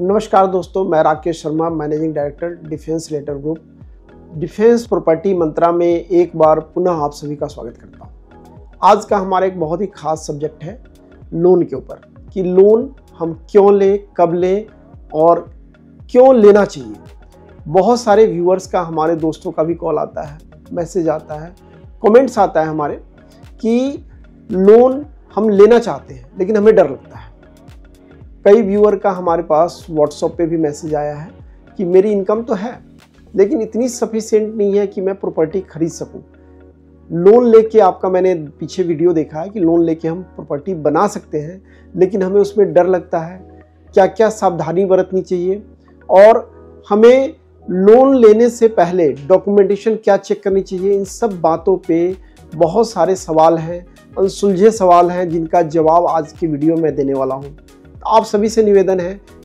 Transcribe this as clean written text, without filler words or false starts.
नमस्कार दोस्तों, मैं Rakesh Sharma, managing director defence realtors group. Defence property मंत्रालय में एक बार पुनः आप सभी का स्वागत करता हूँ। आज का हमारा एक बहुत ही खास सब्जेक्ट है लोन के ऊपर कि लोन हम क्यों लें, कब लें और क्यों लेना चाहिए। बहुत सारे व्यूअर्स का, हमारे दोस्तों का भी कॉल आता है, मैसेज आता है, कमेंट्स आता है हमारे कि लोन हम लेना चाहते हैं लेकिन हमें डर लगता है। कई व्यूअर का हमारे पास व्हाट्सएप पे भी मैसेज आया है कि मेरी इनकम तो है लेकिन इतनी सफिशिएंट नहीं है कि मैं प्रॉपर्टी खरीद सकूं। लोन लेके आपका मैंने पीछे वीडियो देखा है कि लोन लेके हम प्रॉपर्टी बना सकते हैं लेकिन हमें उसमें डर लगता है। क्या क्या सावधानी बरतनी चाहिए और हमें लोन लेने से पहले डॉक्यूमेंटेशन क्या चेक करनी चाहिए, इन सब बातों पर बहुत सारे सवाल हैं, अनसुलझे सवाल हैं, जिनका जवाब आज की वीडियो में देने वाला हूँ। आप सभी से निवेदन है